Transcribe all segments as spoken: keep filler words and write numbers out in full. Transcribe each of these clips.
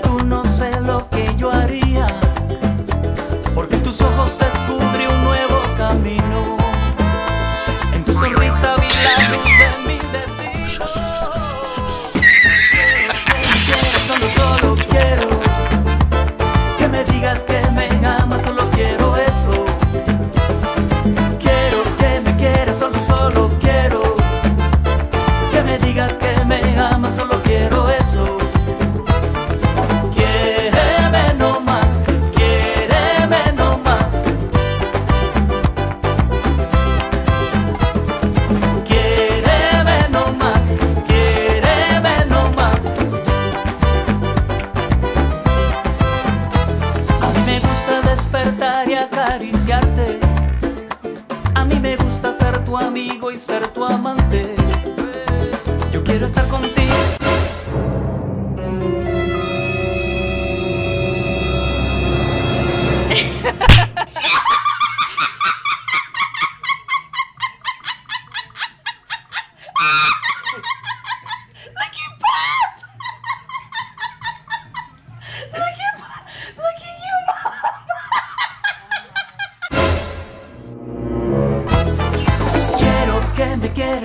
tú, no sé lo que yo haría, porque en tus ojos descubrí un nuevo camino, en tu sonrisa vi la luz de mi destino. Solo, solo quiero que me digas que me amas, solo quiero eso. Quiero que me quieras, solo, solo quiero que me digas que me amas, solo quiero eso. A mí me gusta ser tu amigo y ser tu amante. Yo quiero estar contigo.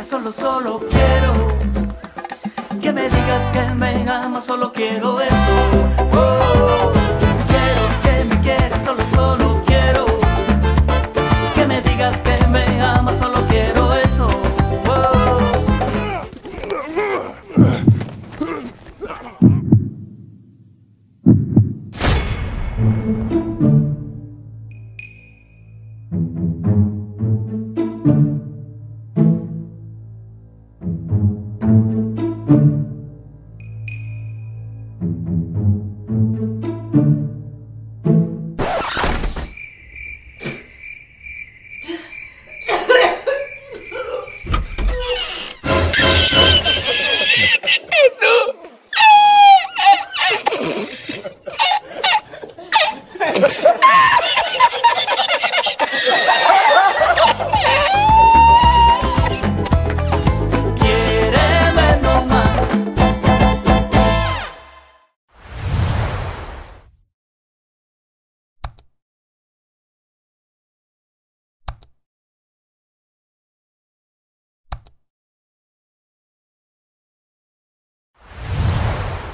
Solo, solo quiero que me digas que me amas, solo quiero eso. Oh, quiero que me quieras, solo, solo quiero que me digas que me amas, solo quiero eso. Thank you.